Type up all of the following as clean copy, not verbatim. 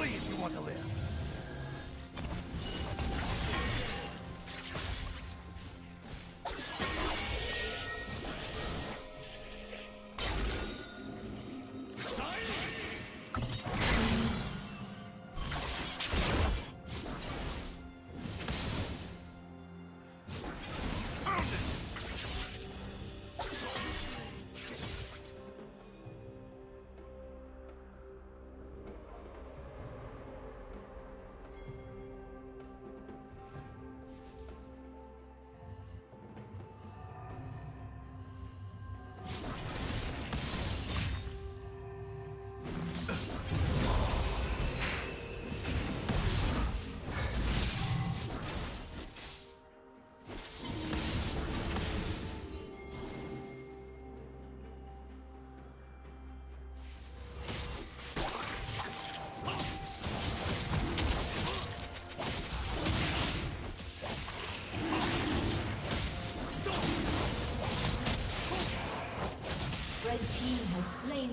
flee if you want to live.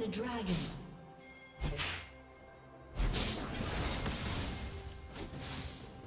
The dragon.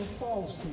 will fall soon.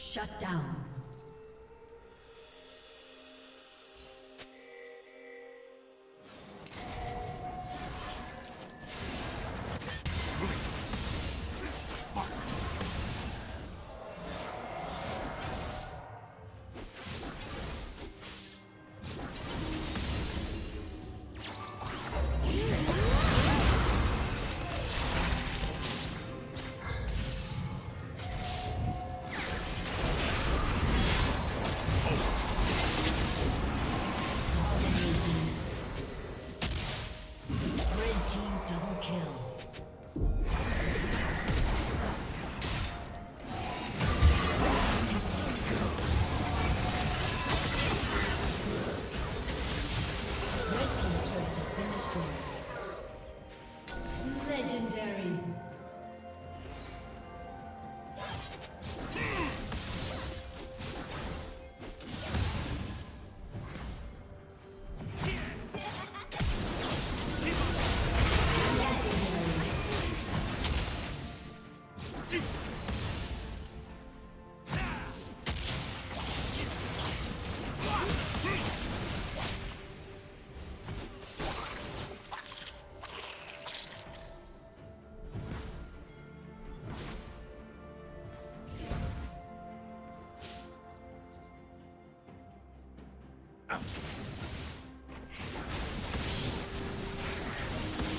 Shut down.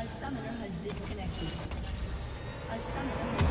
A summoner has disconnected. A summoner has